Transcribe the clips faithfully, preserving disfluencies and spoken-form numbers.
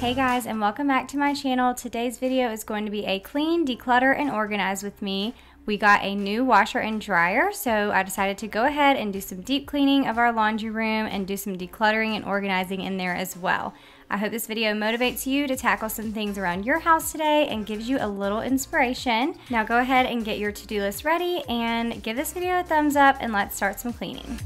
Hey guys, and welcome back to my channel. Today's video is going to be a clean, declutter, and organize with me. We got a new washer and dryer, so I decided to go ahead and do some deep cleaning of our laundry room and do some decluttering and organizing in there as well. I hope this video motivates you to tackle some things around your house today and gives you a little inspiration. Now go ahead and get your to-do list ready and give this video a thumbs up, and let's start some cleaning.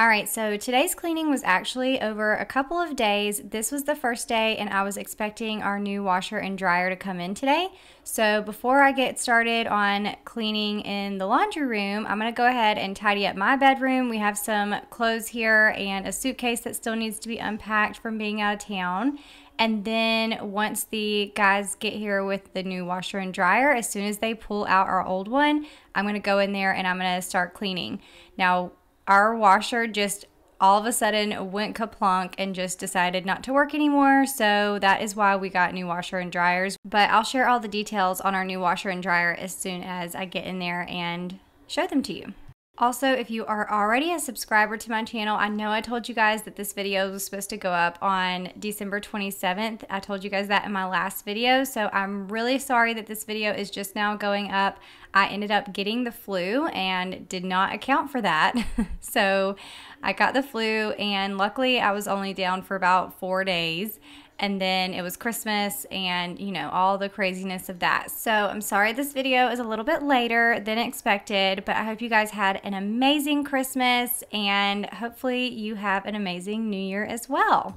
Alright, so today's cleaning was actually over a couple of days. This was the first day, and I was expecting our new washer and dryer to come in today. So before I get started on cleaning in the laundry room, I'm going to go ahead and tidy up my bedroom. We have some clothes here and a suitcase that still needs to be unpacked from being out of town. And then once the guys get here with the new washer and dryer, as soon as they pull out our old one, I'm going to go in there and I'm going to start cleaning. Now, our washer just all of a sudden went kaplunk and just decided not to work anymore, so that is why we got new washer and dryers. But I'll share all the details on our new washer and dryer as soon as I get in there and show them to you. Also, if you are already a subscriber to my channel, I know I told you guys that this video was supposed to go up on December twenty-seventh. I told you guys that in my last video, so I'm really sorry that this video is just now going up. I ended up getting the flu and did not account for that. So I got the flu, and luckily I was only down for about four days. And then it was Christmas and, you know, all the craziness of that. So I'm sorry this video is a little bit later than expected, but I hope you guys had an amazing Christmas, and hopefully you have an amazing New Year as well.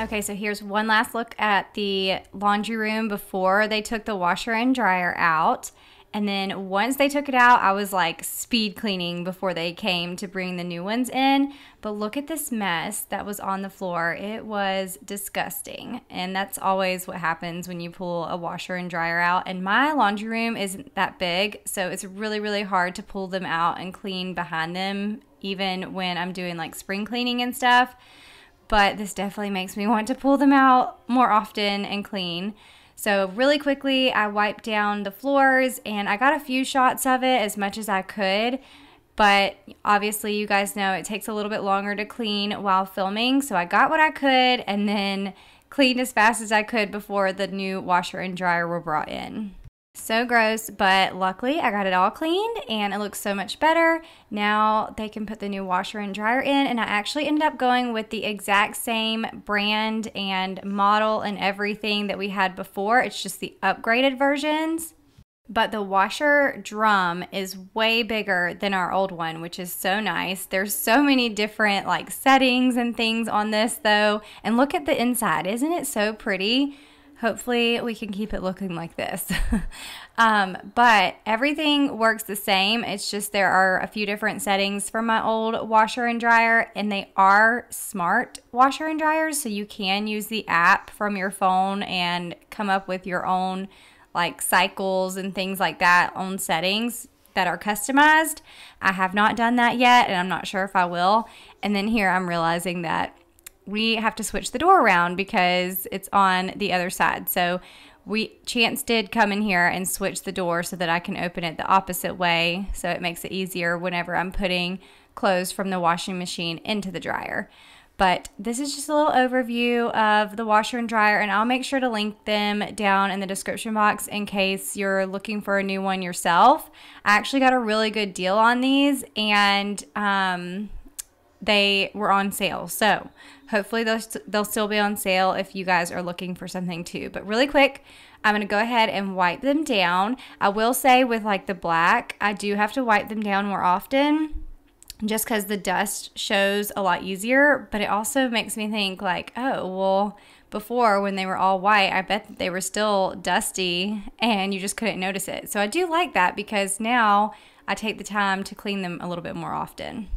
Okay, so here's one last look at the laundry room before they took the washer and dryer out. And then once they took it out, I was like speed cleaning before they came to bring the new ones in. But look at this mess that was on the floor. It was disgusting. And that's always what happens when you pull a washer and dryer out. And my laundry room isn't that big, so it's really, really hard to pull them out and clean behind them, even when I'm doing like spring cleaning and stuff. But this definitely makes me want to pull them out more often and clean. So really quickly, I wiped down the floors, and I got a few shots of it as much as I could. But obviously, you guys know it takes a little bit longer to clean while filming. So I got what I could and then cleaned as fast as I could before the new washer and dryer were brought in. So gross, but luckily I got it all cleaned and it looks so much better. Now they can put the new washer and dryer in, and I actually ended up going with the exact same brand and model and everything that we had before. It's just the upgraded versions. But the washer drum is way bigger than our old one, which is so nice. There's so many different like settings and things on this though. And look at the inside. Isn't it so pretty? Hopefully we can keep it looking like this. um, but everything works the same. It's just there are a few different settings for my old washer and dryer, and they are smart washer and dryers. So you can use the app from your phone and come up with your own like cycles and things like that, own settings that are customized. I have not done that yet, and I'm not sure if I will. And then here I'm realizing that we have to switch the door around because it's on the other side. So we Chance did come in here and switch the door so that I can open it the opposite way, so it makes it easier whenever I'm putting clothes from the washing machine into the dryer. But this is just a little overview of the washer and dryer, and I'll make sure to link them down in the description box in case you're looking for a new one yourself. I actually got a really good deal on these, and um, they were on sale. So hopefully they'll, they'll still be on sale if you guys are looking for something too. But really quick, I'm going to go ahead and wipe them down. I will say with like the black, I do have to wipe them down more often just because the dust shows a lot easier. But it also makes me think like, oh, well, before when they were all white, I bet that they were still dusty and you just couldn't notice it. So I do like that because now I take the time to clean them a little bit more often.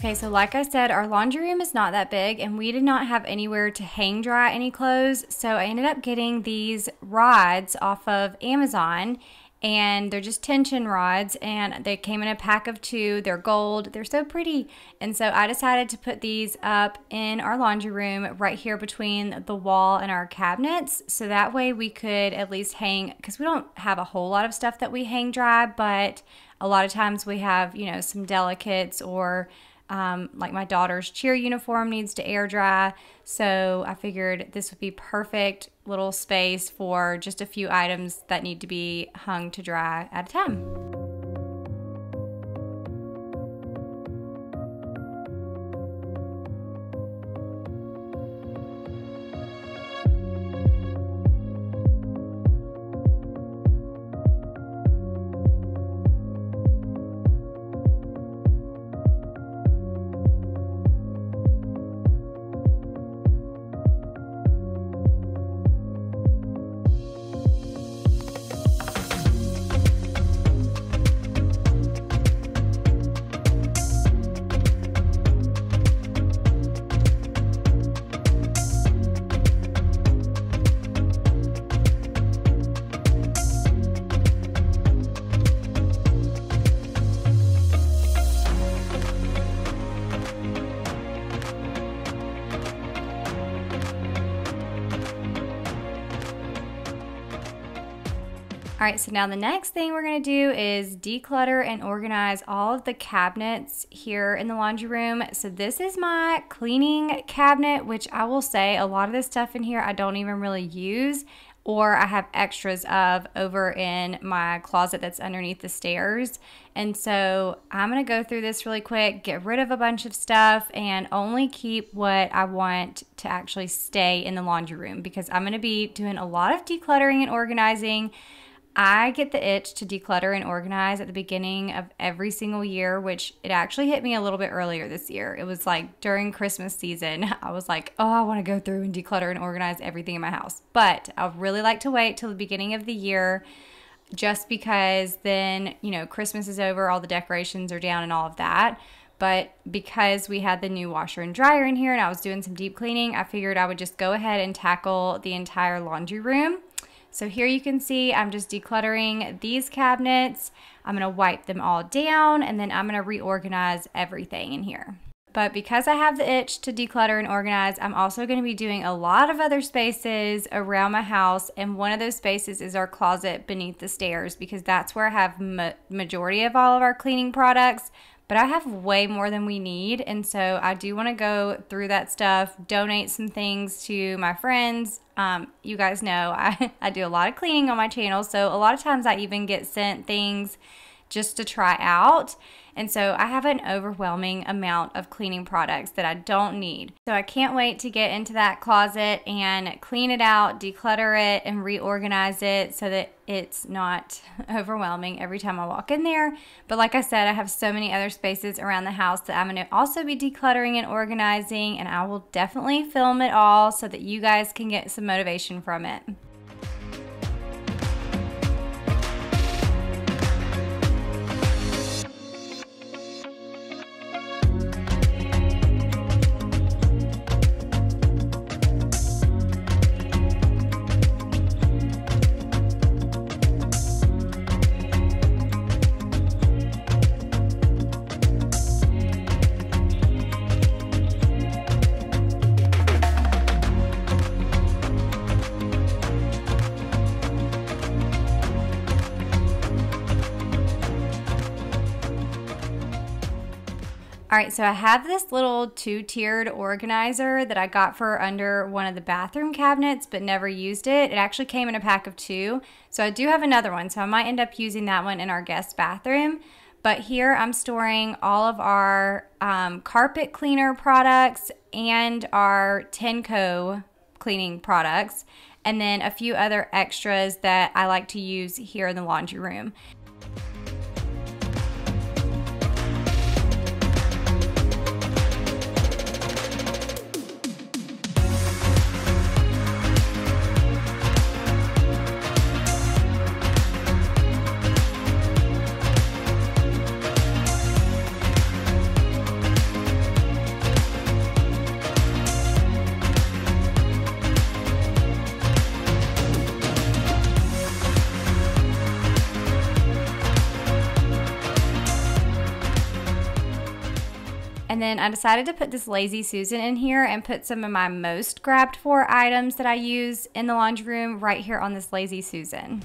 Okay, so like I said, our laundry room is not that big and we did not have anywhere to hang dry any clothes, so I ended up getting these rods off of Amazon, and they're just tension rods, and they came in a pack of two. They're gold, they're so pretty, and so I decided to put these up in our laundry room right here between the wall and our cabinets, so that way we could at least hang, because we don't have a whole lot of stuff that we hang dry, but a lot of times we have, you know, some delicates or Um, like my daughter's cheer uniform needs to air dry, so I figured this would be perfect little space for just a few items that need to be hung to dry at a time. All right, so now the next thing we're gonna do is declutter and organize all of the cabinets here in the laundry room. So this is my cleaning cabinet, which I will say a lot of this stuff in here I don't even really use, or I have extras of over in my closet that's underneath the stairs. And so I'm gonna go through this really quick, get rid of a bunch of stuff, and only keep what I want to actually stay in the laundry room, because I'm gonna be doing a lot of decluttering and organizing. I get the itch to declutter and organize at the beginning of every single year, which it actually hit me a little bit earlier this year. It was like during Christmas season, I was like, oh, I want to go through and declutter and organize everything in my house. But I really like to wait till the beginning of the year, just because then, you know, Christmas is over, all the decorations are down and all of that. But because we had the new washer and dryer in here and I was doing some deep cleaning, I figured I would just go ahead and tackle the entire laundry room. So here you can see I'm just decluttering these cabinets. I'm gonna wipe them all down, and then I'm gonna reorganize everything in here. But because I have the itch to declutter and organize, I'm also gonna be doing a lot of other spaces around my house, and one of those spaces is our closet beneath the stairs, because that's where I have ma- majority of all of our cleaning products. But I have way more than we need, and so I do want to go through that stuff, donate some things to my friends. Um, you guys know I, I do a lot of cleaning on my channel, so a lot of times I even get sent things just to try out. And so I have an overwhelming amount of cleaning products that I don't need. So I can't wait to get into that closet and clean it out, declutter it, and reorganize it so that it's not overwhelming every time I walk in there. But like I said, I have so many other spaces around the house that I'm going to also be decluttering and organizing, and I will definitely film it all so that you guys can get some motivation from it. All right, so I have this little two-tiered organizer that I got for under one of the bathroom cabinets but never used it. It actually came in a pack of two, so I do have another one, so I might end up using that one in our guest bathroom. But here I'm storing all of our um, carpet cleaner products and our Tenco cleaning products, and then a few other extras that I like to use here in the laundry room. And then I decided to put this Lazy Susan in here and put some of my most grabbed for items that I use in the laundry room right here on this Lazy Susan.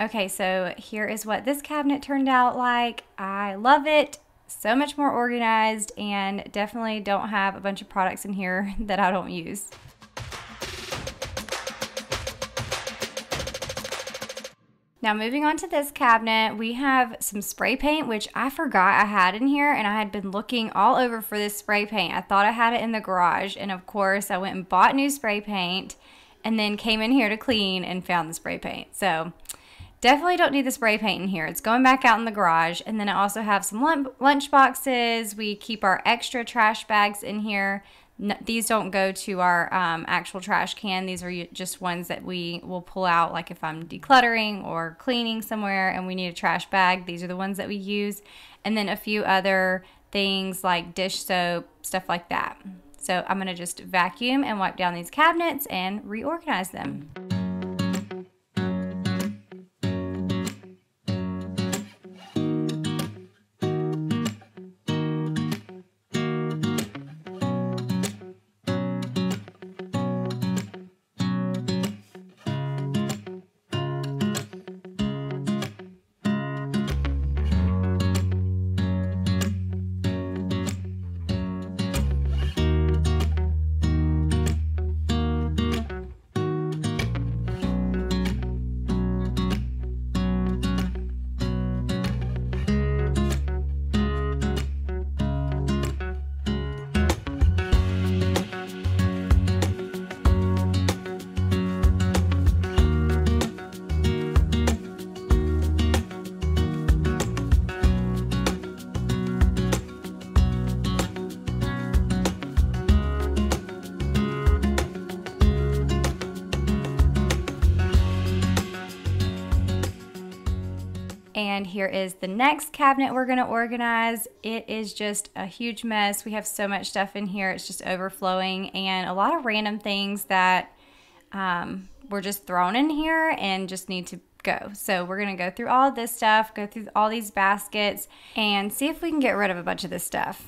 Okay, so here is what this cabinet turned out like. I love it. So much more organized, and definitely don't have a bunch of products in here that I don't use. Now moving on to this cabinet, we have some spray paint, which I forgot I had in here, and I had been looking all over for this spray paint. I thought I had it in the garage, and of course I went and bought new spray paint and then came in here to clean and found the spray paint. So definitely don't need the spray paint in here. It's going back out in the garage. And then I also have some lunch boxes. We keep our extra trash bags in here. No, these don't go to our um, actual trash can. These are just ones that we will pull out, like if I'm decluttering or cleaning somewhere and we need a trash bag. These are the ones that we use. And then a few other things like dish soap, stuff like that. So I'm going to just vacuum and wipe down these cabinets and reorganize them. And here is the next cabinet we're going to organize. It is just a huge mess. We have so much stuff in here. It's just overflowing, and a lot of random things that um, were just thrown in here and just need to go. So we're going to go through all of this stuff, go through all these baskets, and see if we can get rid of a bunch of this stuff.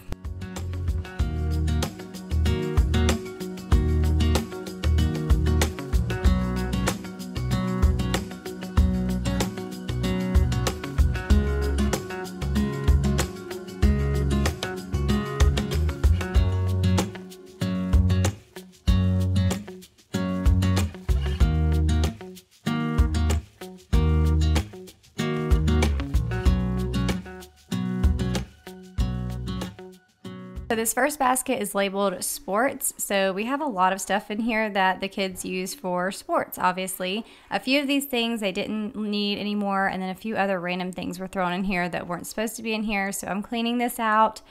So this first basket is labeled sports, so we have a lot of stuff in here that the kids use for sports, obviously. A few of these things they didn't need anymore, and then a few other random things were thrown in here that weren't supposed to be in here, so I'm cleaning this out.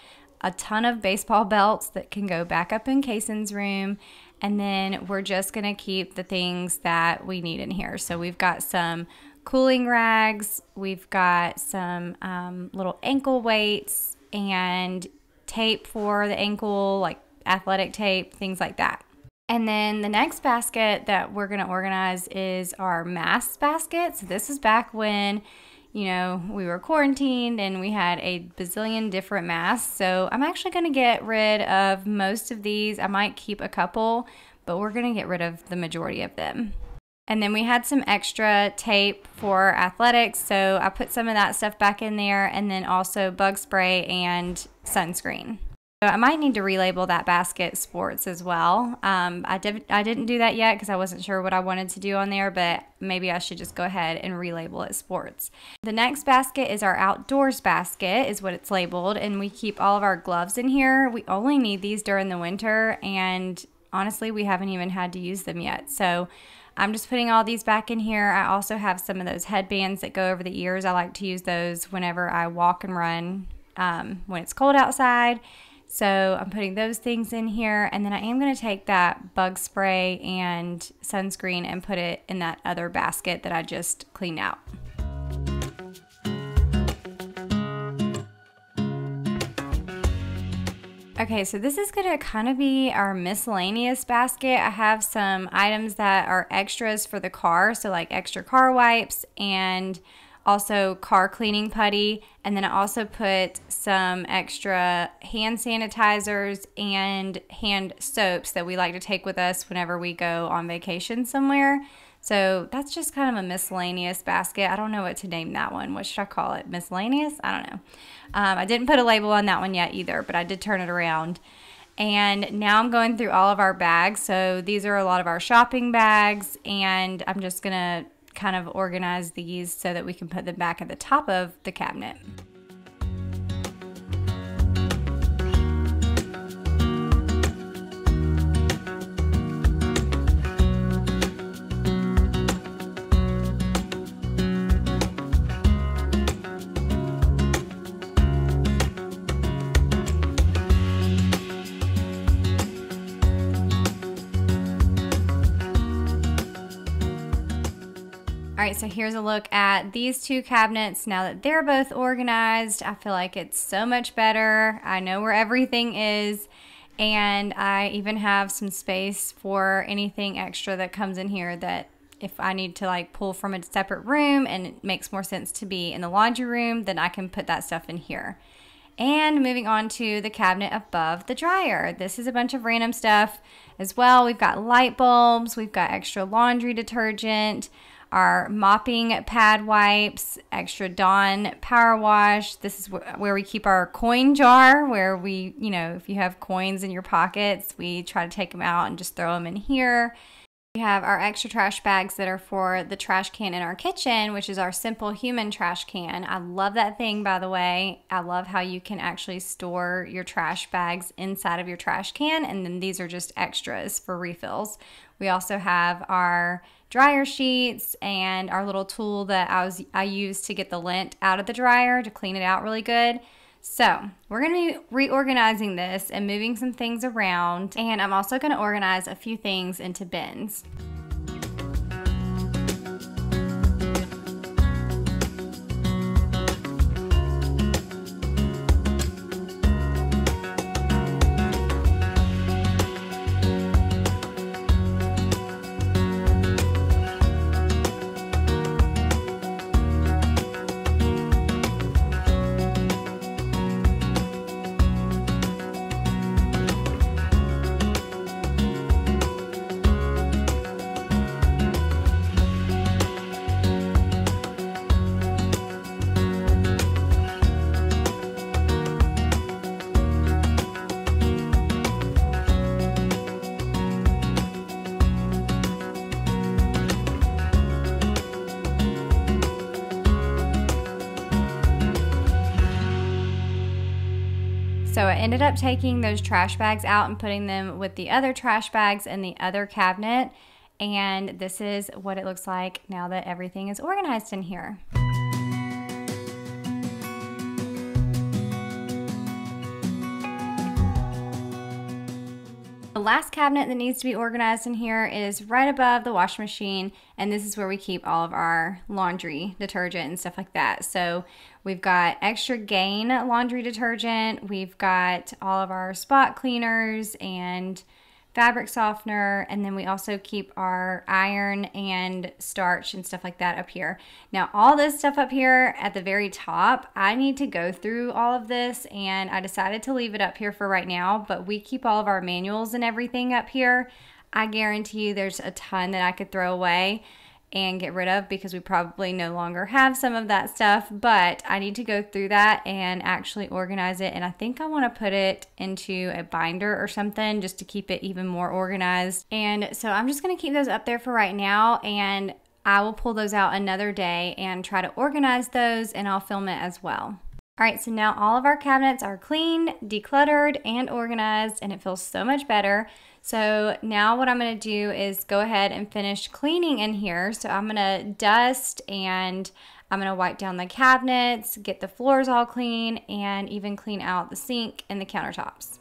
A ton of baseball belts that can go back up in Kaysen's room, and then we're just going to keep the things that we need in here. So we've got some cooling rags, we've got some um, little ankle weights, and tape for the ankle, like athletic tape, things like that. And then the next basket that we're going to organize is our masks basket. So this is back when you know, we were quarantined and we had a bazillion different masks. So I'm actually going to get rid of most of these. I might keep a couple, but we're going to get rid of the majority of them. And then we had some extra tape for athletics, so I put some of that stuff back in there, and then also bug spray and sunscreen. So I might need to relabel that basket sports as well. Um, I, did, I didn't do that yet because I wasn't sure what I wanted to do on there, but maybe I should just go ahead and relabel it sports. The next basket is our outdoors basket is what it's labeled, and we keep all of our gloves in here. We only need these during the winter, and honestly, we haven't even had to use them yet. So I'm just putting all these back in here. I also have some of those headbands that go over the ears. I like to use those whenever I walk and run um, when it's cold outside. So I'm putting those things in here. And then I am going to take that bug spray and sunscreen and put it in that other basket that I just cleaned out. Okay, so this is going to kind of be our miscellaneous basket. I have some items that are extras for the car, so like extra car wipes and also car cleaning putty. And then I also put some extra hand sanitizers and hand soaps that we like to take with us whenever we go on vacation somewhere. So that's just kind of a miscellaneous basket. I don't know what to name that one. What should I call it? Miscellaneous? I don't know. Um, I didn't put a label on that one yet either, but I did turn it around. And now I'm going through all of our bags. So these are a lot of our shopping bags, and I'm just gonna kind of organize these so that we can put them back at the top of the cabinet. Alright, so here's a look at these two cabinets now that they're both organized. I feel like it's so much better. I know where everything is, and I even have some space for anything extra that comes in here that if I need to like pull from a separate room and it makes more sense to be in the laundry room, then I can put that stuff in here. And moving on to the cabinet above the dryer. This is a bunch of random stuff as well. We've got light bulbs, we've got extra laundry detergent, our mopping pad wipes, extra Dawn power wash. This is wh where we keep our coin jar, where we, you know, if you have coins in your pockets, we try to take them out and just throw them in here. We have our extra trash bags that are for the trash can in our kitchen, which is our Simple Human trash can. I love that thing, by the way. I love how you can actually store your trash bags inside of your trash can, and then these are just extras for refills. We also have our dryer sheets and our little tool that I, was, I used to get the lint out of the dryer to clean it out really good. So we're going to be reorganizing this and moving some things around, and I'm also going to organize a few things into bins. So I ended up taking those trash bags out and putting them with the other trash bags in the other cabinet. And this is what it looks like now that everything is organized in here. The last cabinet that needs to be organized in here is right above the washing machine, and this is where we keep all of our laundry detergent and stuff like that. So we've got extra Gain laundry detergent, we've got all of our spot cleaners and fabric softener, and then we also keep our iron and starch and stuff like that up here. Now all this stuff up here at the very top, I need to go through all of this, and I decided to leave it up here for right now, but we keep all of our manuals and everything up here. I guarantee you there's a ton that I could throw away and get rid of because we probably no longer have some of that stuff, but I need to go through that and actually organize it, and I think I want to put it into a binder or something just to keep it even more organized. And so I'm just going to keep those up there for right now, and I will pull those out another day and try to organize those, and I'll film it as well. Alright, so now all of our cabinets are clean, decluttered, and organized, and it feels so much better. So now what I'm going to do is go ahead and finish cleaning in here. So I'm going to dust, and I'm going to wipe down the cabinets, get the floors all clean, and even clean out the sink and the countertops.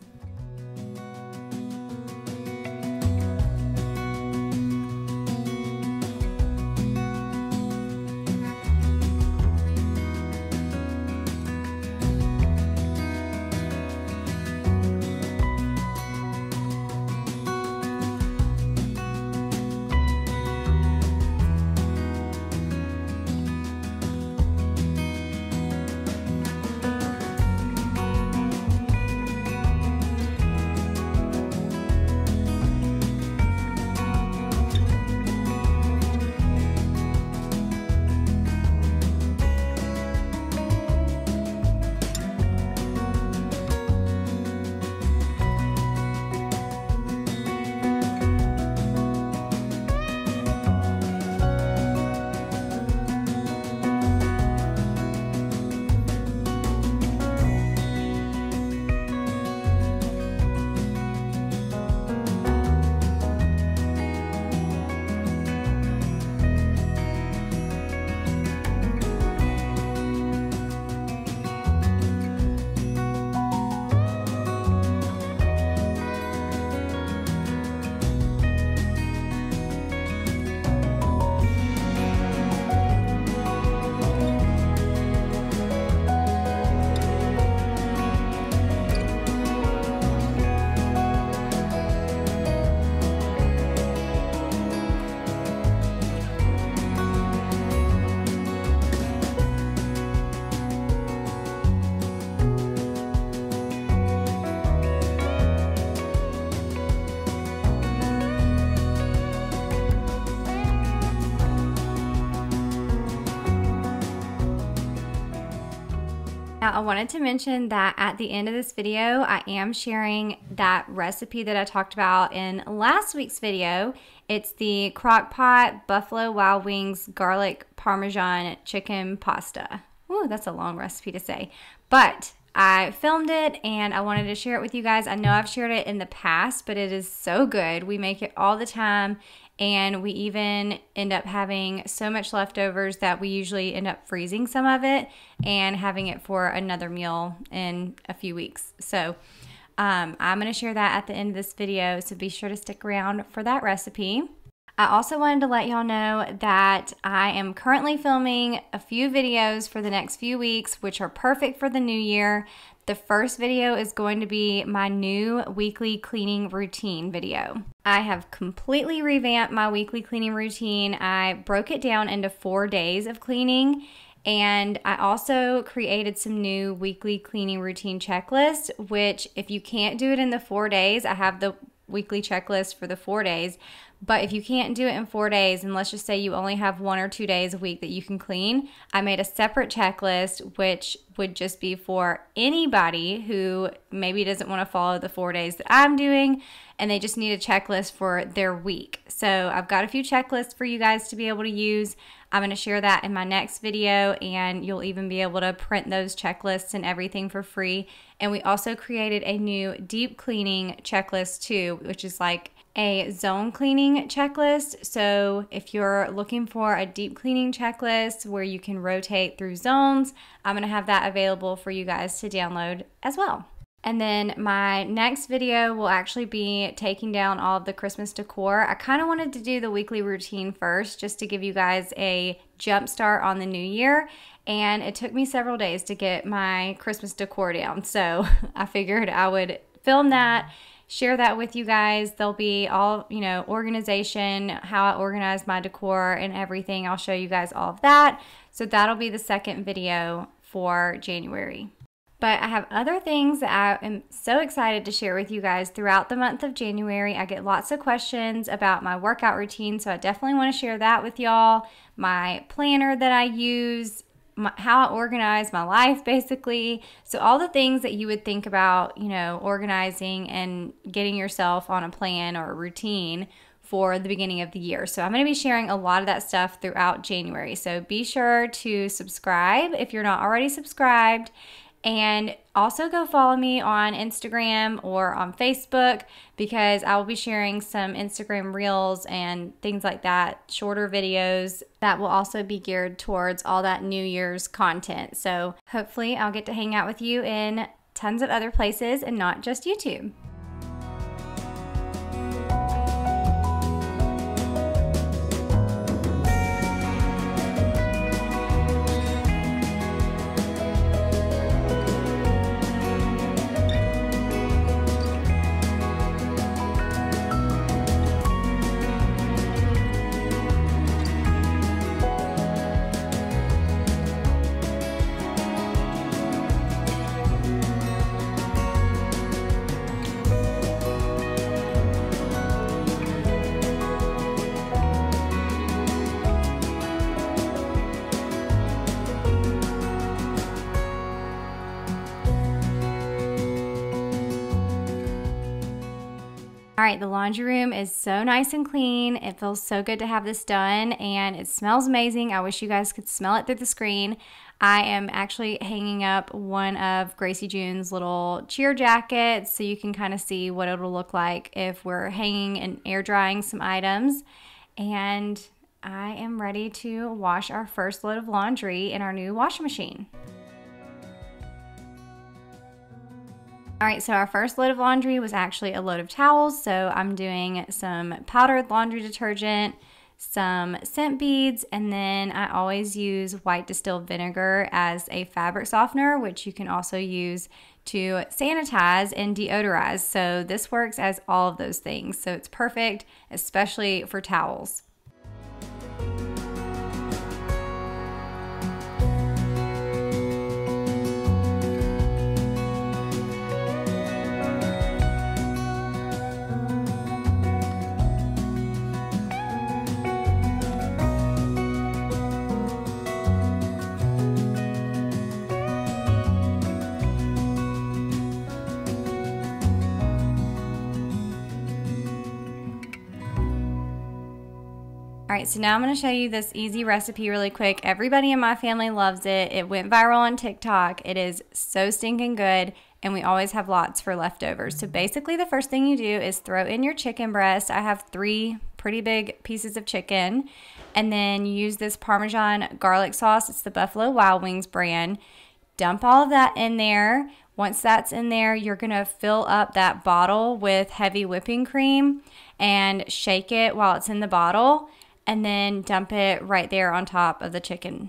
Now, I wanted to mention that at the end of this video, I am sharing that recipe that I talked about in last week's video. It's the crock pot Buffalo Wild Wings garlic parmesan chicken pasta. Ooh, that's a long recipe to say, but I filmed it and I wanted to share it with you guys. I know I've shared it in the past, but it is so good. We make it all the time, and we even end up having so much leftovers that we usually end up freezing some of it and having it for another meal in a few weeks. So um, I'm going to share that at the end of this video, so be sure to stick around for that recipe. I also wanted to let y'all know that I am currently filming a few videos for the next few weeks, which are perfect for the new year. The first video is going to be my new weekly cleaning routine video. I have completely revamped my weekly cleaning routine. I broke it down into four days of cleaning, and I also created some new weekly cleaning routine checklists, which if you can't do it in the four days, I have the weekly checklist for the four days. But if you can't do it in four days, and let's just say you only have one or two days a week that you can clean, I made a separate checklist, which would just be for anybody who maybe doesn't want to follow the four days that I'm doing, and they just need a checklist for their week. So I've got a few checklists for you guys to be able to use. I'm going to share that in my next video, and you'll even be able to print those checklists and everything for free. And we also created a new deep cleaning checklist too, which is like a zone cleaning checklist. So if you're looking for a deep cleaning checklist where you can rotate through zones, I'm gonna have that available for you guys to download as well. And then my next video will actually be taking down all of the Christmas decor. I kind of wanted to do the weekly routine first just to give you guys a jump start on the new year, and it took me several days to get my Christmas decor down, so I figured I would film that share that with you guys. There'll be all, you know, organization, how I organize my decor and everything. I'll show you guys all of that. So that'll be the second video for January. But I have other things that I am so excited to share with you guys throughout the month of January. I get lots of questions about my workout routine, so I definitely want to share that with y'all. My planner that I use, my, how I organize my life basically. So all the things that you would think about, you know, organizing and getting yourself on a plan or a routine for the beginning of the year. So I'm going to be sharing a lot of that stuff throughout January. So be sure to subscribe if you're not already subscribed. And also go follow me on Instagram or on Facebook, because I will be sharing some Instagram reels and things like that, shorter videos that will also be geared towards all that New Year's content. So hopefully I'll get to hang out with you in tons of other places and not just YouTube. All right, the laundry room is so nice and clean. It feels so good to have this done, and it smells amazing. I wish you guys could smell it through the screen. I am actually hanging up one of Gracie June's little cheer jackets, so you can kind of see what it'll look like if we're hanging and air drying some items. And I am ready to wash our first load of laundry in our new washing machine. All right, so our first load of laundry was actually a load of towels, so I'm doing some powdered laundry detergent, some scent beads, and then I always use white distilled vinegar as a fabric softener, which you can also use to sanitize and deodorize. So this works as all of those things, so it's perfect, especially for towels. All right, so now I'm going to show you this easy recipe really quick. Everybody in my family loves it. It went viral on TikTok. It is so stinking good, and we always have lots for leftovers. So basically the first thing you do is throw in your chicken breast. I have three pretty big pieces of chicken, and then you use this Parmesan garlic sauce. It's the Buffalo Wild Wings brand. Dump all of that in there. Once that's in there, you're going to fill up that bottle with heavy whipping cream and shake it while it's in the bottle, and then dump it right there on top of the chicken.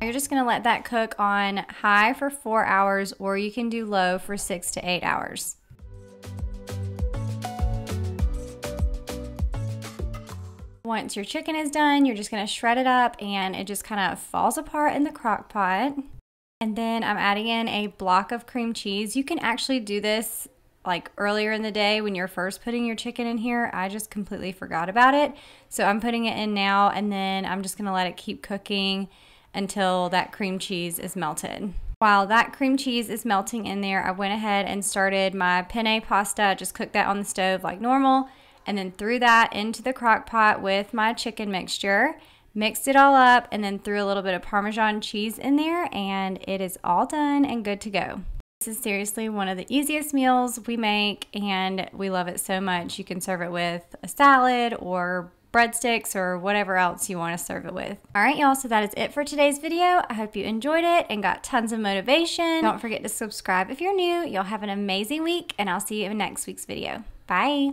You're just gonna let that cook on high for four hours, or you can do low for six to eight hours. Once your chicken is done, you're just gonna shred it up, and it just kind of falls apart in the crock pot. And then I'm adding in a block of cream cheese. You can actually do this like earlier in the day when you're first putting your chicken in here. I just completely forgot about it. So I'm putting it in now, and then I'm just gonna let it keep cooking until that cream cheese is melted. While that cream cheese is melting in there, I went ahead and started my penne pasta. I just cooked that on the stove like normal, and then threw that into the crock pot with my chicken mixture, mixed it all up, and then threw a little bit of Parmesan cheese in there, and it is all done and good to go. This is seriously one of the easiest meals we make, and we love it so much. You can serve it with a salad or breadsticks or whatever else you want to serve it with. All right, y'all, so that is it for today's video. I hope you enjoyed it and got tons of motivation. Don't forget to subscribe if you're new. Y'all have an amazing week, and I'll see you in next week's video. Bye.